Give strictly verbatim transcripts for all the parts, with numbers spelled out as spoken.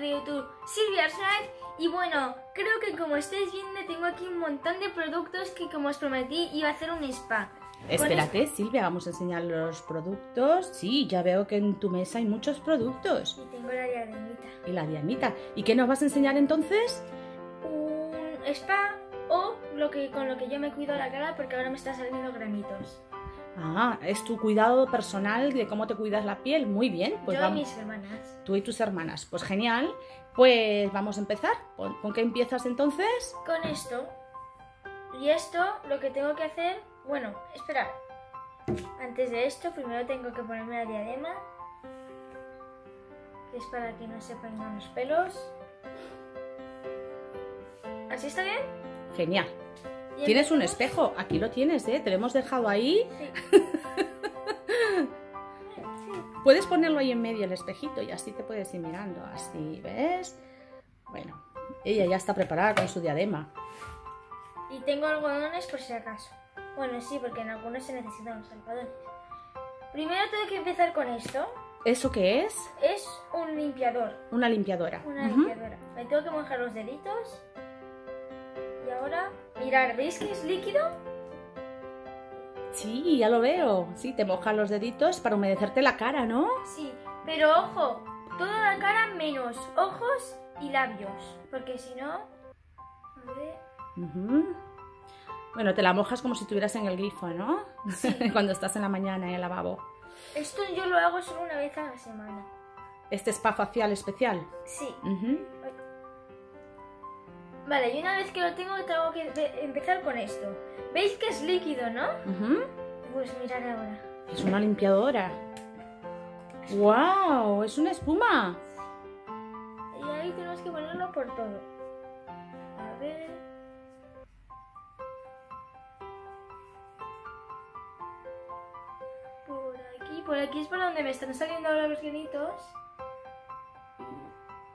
canal de YouTube Silvia Schneider. Y bueno, creo que como estáis viendo tengo aquí un montón de productos que, como os prometí, iba a hacer un spa. Espérate, es... Silvia, vamos a enseñar los productos. Sí, ya veo que en tu mesa hay muchos productos. Y tengo la diademita. Y la diademita. ¿Y qué nos vas a enseñar entonces? Un spa o lo que, con lo que yo me cuido la cara, porque ahora me están saliendo granitos. Ah, es tu cuidado personal de cómo te cuidas la piel. Muy bien, pues yo vamos. Y mis hermanas. Tú y tus hermanas, pues genial. Pues vamos a empezar. ¿Con qué empiezas entonces? Con esto. Y esto lo que tengo que hacer... Bueno, esperad. Antes de esto, primero tengo que ponerme la diadema, que es para que no se pongan los pelos. ¿Así está bien? Genial. Tienes un espejo, aquí lo tienes, ¿eh? Te lo hemos dejado ahí. Sí. Puedes ponerlo ahí en medio, el espejito, y así te puedes ir mirando, así, ¿ves? Bueno, ella ya está preparada con su diadema. Y tengo algodones por si acaso. Bueno, sí, porque en algunos se necesitan los algodones. Primero tengo que empezar con esto. ¿Eso qué es? Es un limpiador. Una limpiadora. Una uh-huh. limpiadora. Me tengo que mojar los deditos. Y ahora... Mirad, ¿veis que es líquido? Sí, ya lo veo. Sí, te mojan los deditos para humedecerte la cara, ¿no? Sí, pero ojo, toda la cara menos ojos y labios, porque si no... Uh-huh. Bueno, te la mojas como si estuvieras en el grifo, ¿no? Sí. Cuando estás en la mañana en el lavabo. Esto yo lo hago solo una vez a la semana. ¿Este spa facial especial? Sí. Uh-huh. Vale, y una vez que lo tengo, tengo que empezar con esto. ¿Veis que es líquido, no? Uh-huh. Pues mirad ahora. Es una limpiadora. ¡Guau! ¡Wow! ¡Es una espuma! Y ahí tenemos que ponerlo por todo. A ver... Por aquí, por aquí es por donde me están saliendo ahora los granitos.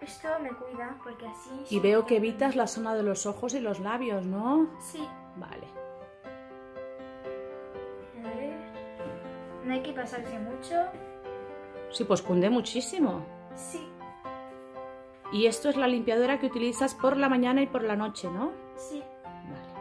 Esto me cuida, porque así... Y veo que evitas la zona de los ojos y los labios, ¿no? Sí. Vale. A ver... No hay que pasarse mucho. Sí, pues cunde muchísimo. Sí. Y esto es la limpiadora que utilizas por la mañana y por la noche, ¿no? Sí. Vale.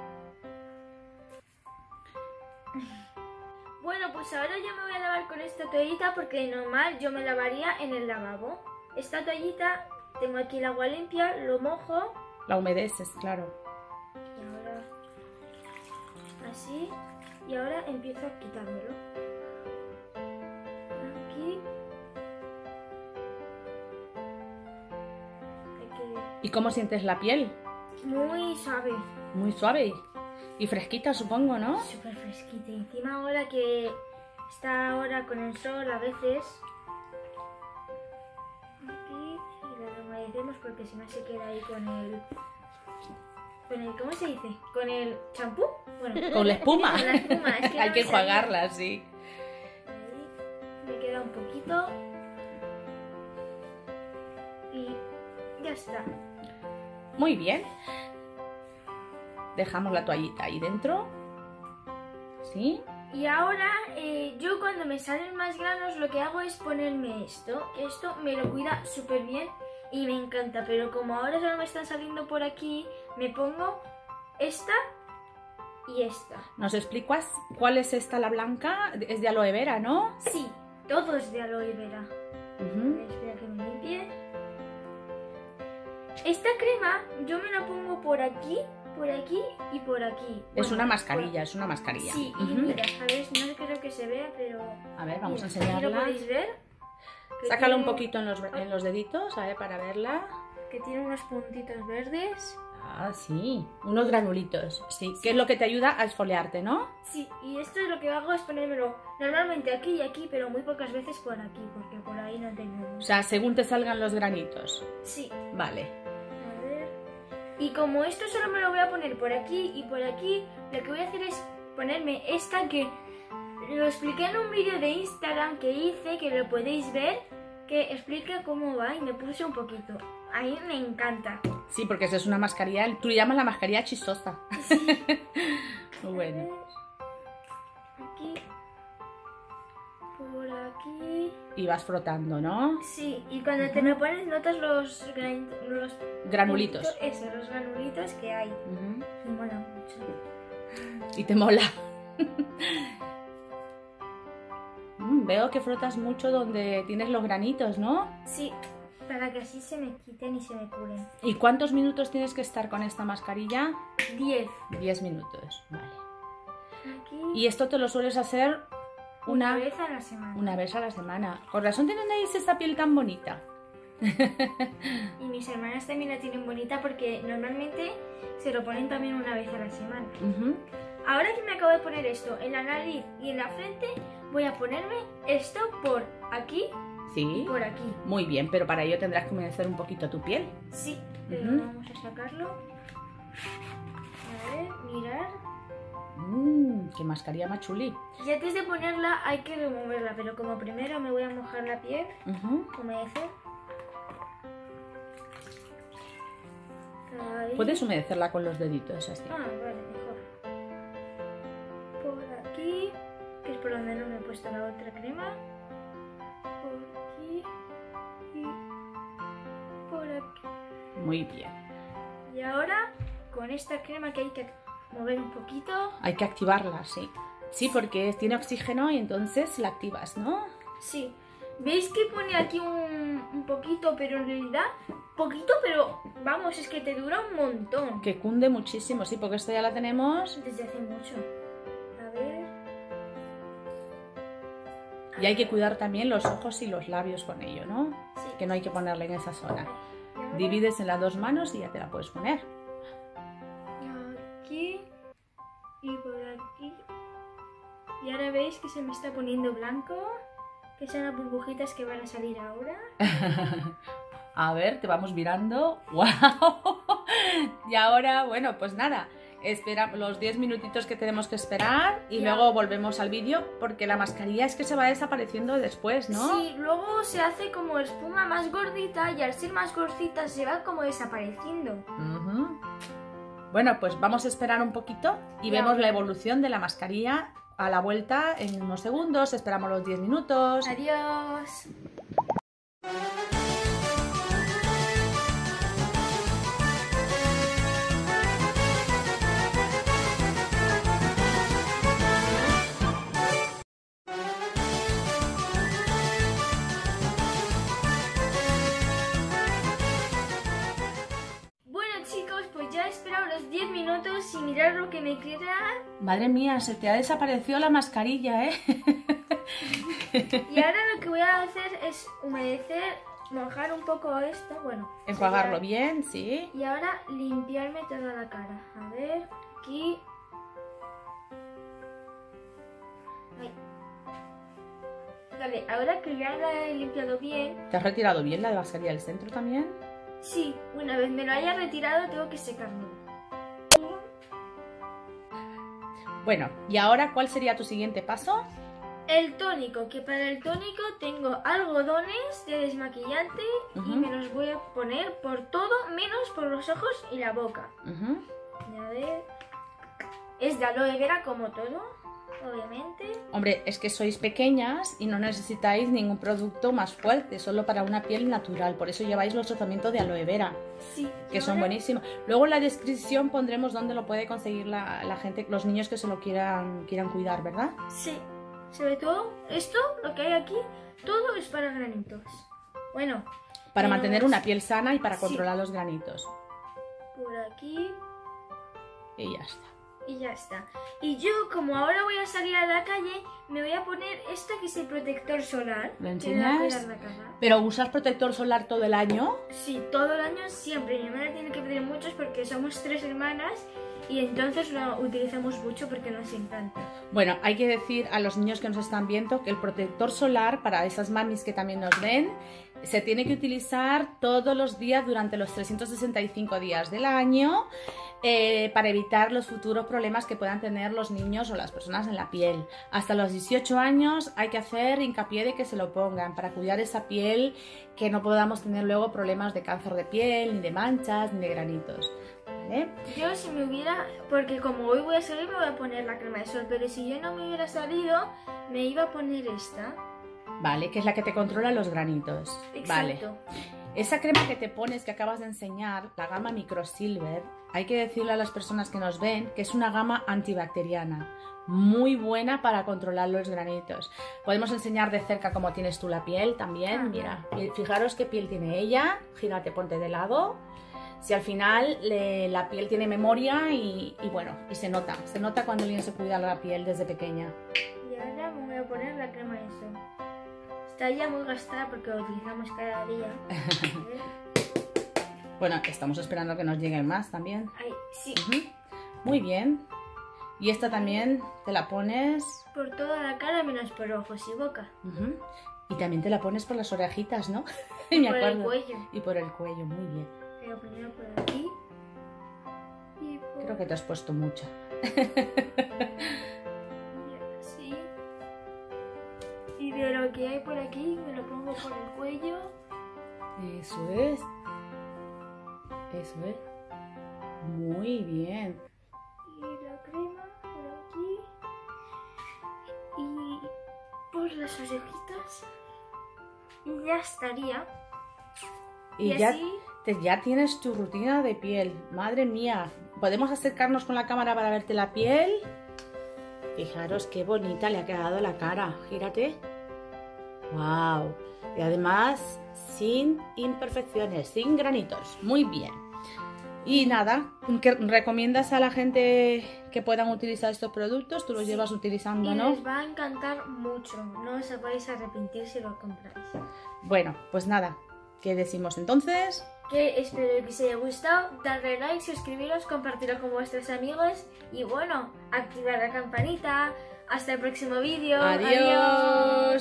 Bueno, pues ahora yo me voy a lavar con esta toallita, porque de normal yo me lavaría en el lavabo. Esta toallita... Tengo aquí el agua limpia, lo mojo. La humedeces, claro. Y ahora... Así. Y ahora empiezo a quitármelo. Aquí. Aquí. ¿Y cómo sientes la piel? Muy suave. Muy suave. Y fresquita, supongo, ¿no? Súper fresquita. Encima ahora que está ahora con el sol a veces... Porque si no se queda ahí con el, con el ¿cómo se dice? ¿Con el champú? Bueno, con la espuma. Con la espuma. Es que hay no que enjuagarla, sí. Ahí. Me queda un poquito. Y ya está. Muy bien. Dejamos la toallita ahí dentro. ¿Sí? Y ahora, eh, yo cuando me salen más granos lo que hago es ponerme esto. Esto me lo cuida súper bien. Y me encanta, pero como ahora solo me están saliendo por aquí, me pongo esta y esta. ¿Nos explicas cuál es esta, la blanca? Es de aloe vera, ¿no? Sí, todo es de aloe vera. Uh-huh. Espera que me limpie. Esta crema yo me la pongo por aquí, por aquí y por aquí. Es bueno, una mascarilla, por... es una mascarilla. Sí, uh-huh. Y mira, a ver, no creo que se vea, pero... A ver, vamos mira, a enseñarla. ¿Lo podéis ver? Sácala un poquito en los, en los deditos, a ver, para verla. Que tiene unos puntitos verdes. Ah, sí, unos granulitos, sí, sí. Que es lo que te ayuda a exfoliarte, ¿no? Sí, y esto es lo que hago, es ponérmelo normalmente aquí y aquí, pero muy pocas veces por aquí, porque por ahí no tengo... O sea, según te salgan los granitos. Sí. Vale. A ver... Y como esto solo me lo voy a poner por aquí y por aquí, lo que voy a hacer es ponerme esta que... Lo expliqué en un vídeo de Instagram que hice, que lo podéis ver, que explica cómo va y me puse un poquito. A mí me encanta. Sí, porque eso es una mascarilla, tú le llamas la mascarilla chistosa. Sí. Bueno. Aquí. Por aquí. y vas frotando, ¿no? Sí, y cuando uh-huh. te lo pones notas los, gran, los granulitos. Eso, los granulitos que hay. Uh-huh. Me mola mucho. Y te mola. mm, veo que frotas mucho donde tienes los granitos, ¿no? Sí, para que así se me quiten y se me curen. ¿Y cuántos minutos tienes que estar con esta mascarilla? Diez. Diez minutos, vale. Aquí. Y esto te lo sueles hacer... Una, una vez a la semana. Una vez a la semana. Con razón tienen ahí esta piel tan bonita. Y mis hermanas también la tienen bonita porque normalmente se lo ponen también una vez a la semana. Uh-huh. Ahora que me acabo de poner esto en la nariz y en la frente, voy a ponerme esto por aquí ¿Sí? y por aquí. Muy bien, pero para ello tendrás que humedecer un poquito tu piel. Sí, pero uh-huh. vamos a sacarlo. A ver, mirar. Mmm, qué mascarilla más chuli. Y antes de ponerla hay que removerla, pero como primero me voy a mojar la piel, uh-huh. humedecer. Ahí. Puedes humedecerla con los deditos así. Ah, vale, mejor. Por aquí, que es por donde no me he puesto la otra crema. Por aquí y por aquí. Muy bien. Y ahora con esta crema que hay que mover un poquito. Hay que activarla, sí. Sí, porque tiene oxígeno y entonces la activas, ¿no? Sí. ¿Veis que pone aquí un, un poquito, pero en realidad... Poquito, pero vamos, es que te dura un montón. Que cunde muchísimo, sí, porque esta ya la tenemos... Desde hace mucho. A ver... Y hay que cuidar también los ojos y los labios con ello, ¿no? Sí. Que no hay que ponerle en esa zona. Ahora... Divides en las dos manos y ya te la puedes poner. Aquí y por aquí. Y ahora veis que se me está poniendo blanco, que son las burbujitas que van a salir ahora. A ver, te vamos mirando. ¡Wow! Y ahora, bueno, pues nada, espera los diez minutitos que tenemos que esperar y ya. Luego volvemos al vídeo, porque la mascarilla es que se va desapareciendo después, ¿no? Sí, luego se hace como espuma más gordita y al ser más gordita se va como desapareciendo. Uh-huh. Bueno, pues vamos a esperar un poquito y ya. Vemos la evolución de la mascarilla a la vuelta en unos segundos. Esperamos los diez minutos. Adiós. Sin mirar lo que me queda. Madre mía, se te ha desaparecido la mascarilla, ¿eh? Y ahora lo que voy a hacer es humedecer, mojar un poco esto, bueno. Enjuagarlo bien, sí. Y ahora limpiarme toda la cara. A ver, aquí. Ahí. Vale, ahora que ya la he limpiado bien. ¿Te has retirado bien la mascarilla del centro también? Sí, una vez me lo haya retirado tengo que secarme. Bueno, y ahora, ¿cuál sería tu siguiente paso? El tónico, que para el tónico tengo algodones de desmaquillante uh-huh. y me los voy a poner por todo, menos por los ojos y la boca. Uh-huh. A ver... Es de aloe vera como todo, obviamente. Hombre, es que sois pequeñas y no necesitáis ningún producto más fuerte, solo para una piel natural. Por eso lleváis los tratamientos de aloe vera, sí, que son ahora... buenísimos. Luego en la descripción pondremos dónde lo puede conseguir la, la gente, los niños que se lo quieran, quieran cuidar, ¿verdad? Sí, sobre todo esto, lo que hay aquí, todo es para granitos. Bueno. Para mantener los... una piel sana y para controlar sí. los granitos. Por aquí. Y ya está. Y ya está. Y yo, como ahora voy a salir a la calle, me voy a poner esto que es el protector solar. ¿Lo enseñas? ¿Pero usas protector solar todo el año? Sí, todo el año siempre. Mi hermana tiene que pedir muchos porque somos tres hermanas y entonces lo utilizamos mucho porque nos encanta. Bueno, hay que decir a los niños que nos están viendo que el protector solar, para esas mamis que también nos ven, se tiene que utilizar todos los días durante los trescientos sesenta y cinco días del año. Eh, para evitar los futuros problemas que puedan tener los niños o las personas en la piel. Hasta los dieciocho años hay que hacer hincapié de que se lo pongan para cuidar esa piel, que no podamos tener luego problemas de cáncer de piel, ni de manchas, ni de granitos. ¿Vale? Yo si me hubiera, porque como hoy voy a salir me voy a poner la crema de sol, pero si yo no me hubiera salido me iba a poner esta. Vale, que es la que te controla los granitos. Exacto. Vale. Esa crema que te pones, que acabas de enseñar, la gama Micro Silver, hay que decirle a las personas que nos ven que es una gama antibacteriana, muy buena para controlar los granitos. Podemos enseñar de cerca cómo tienes tú la piel también. Ah, mira, fijaros qué piel tiene ella, gírate, ponte de lado. Si al final le, la piel tiene memoria y, y bueno, y se nota, se nota cuando alguien se cuida la piel desde pequeña. Y ahora me voy a poner la crema esa. Está ya muy gastada porque lo utilizamos cada día. Bueno, estamos esperando que nos lleguen más también. Ay, sí. Uh-huh. Muy bien. Y esta también te la pones... por toda la cara menos por ojos y boca. Uh-huh. Y también te la pones por las orejitas, ¿no? Y me por acuerdo. El cuello. Y por el cuello, muy bien. Pero primero por aquí. Y por... creo que te has puesto mucha. De lo que hay por aquí, me lo pongo por el cuello. Eso es. Eso es. Muy bien. Y la crema por aquí. Y por las orejitas. Y ya estaría. Y, y ya, así... te, ya tienes tu rutina de piel. Madre mía. ¿Podemos acercarnos con la cámara para verte la piel? Fijaros qué bonita le ha quedado la cara. Gírate. ¡Wow! Y además sin imperfecciones, sin granitos. Muy bien. Y nada, ¿qué recomiendas a la gente que puedan utilizar estos productos? Tú los sí, llevas utilizando, y ¿no? Les va a encantar mucho. No os vais a arrepentir si lo compráis. Bueno, pues nada. ¿Qué decimos entonces? Que espero que os haya gustado. Darle like, suscribiros, compartirlo con vuestros amigos. Y bueno, activar la campanita. Hasta el próximo vídeo. Adiós. Adiós.